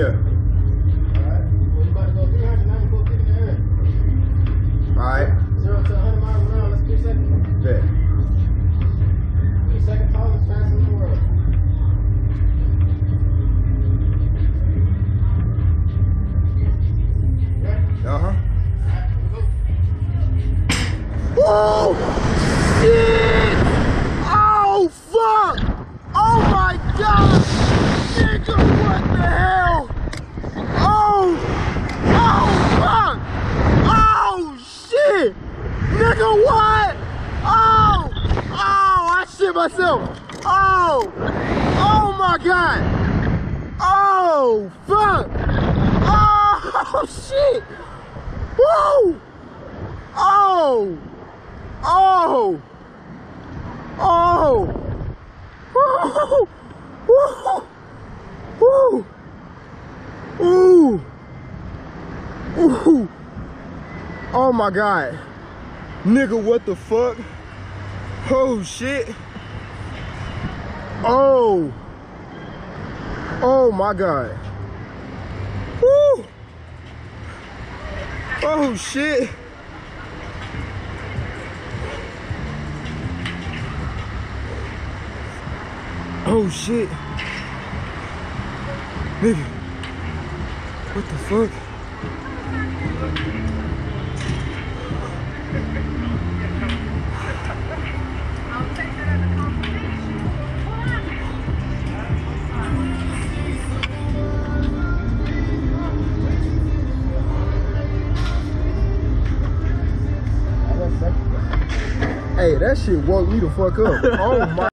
Yeah. Alright. 0 to 100 miles an hour, that's 3 seconds. Yeah. 3 second power is fast in the world. Okay? Uh-huh. Whoa! Shit! Oh, fuck! Oh, my God! Nigga, what the hell? Oh! Oh, fuck! Nigga, what? Oh! Oh, I shit myself! Oh! Oh my God! Oh, fuck! Oh, shit! Woo! Oh! Oh! Oh! Woo! Woo! Woo! Ooh! Ooh! Oh my God! Nigga, what the fuck? Oh shit. Oh. Oh my God. Woo. Oh shit. Oh shit. Nigga. What the fuck? Hey, that shit woke me the fuck up. Oh my.